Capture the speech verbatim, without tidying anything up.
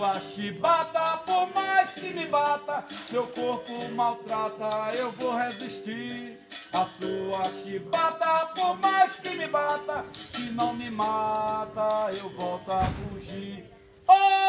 Sua chibata, por mais que me bata, seu corpo maltrata, eu vou resistir. A sua chibata, por mais que me bata, se não me mata, eu volto a fugir. Oh!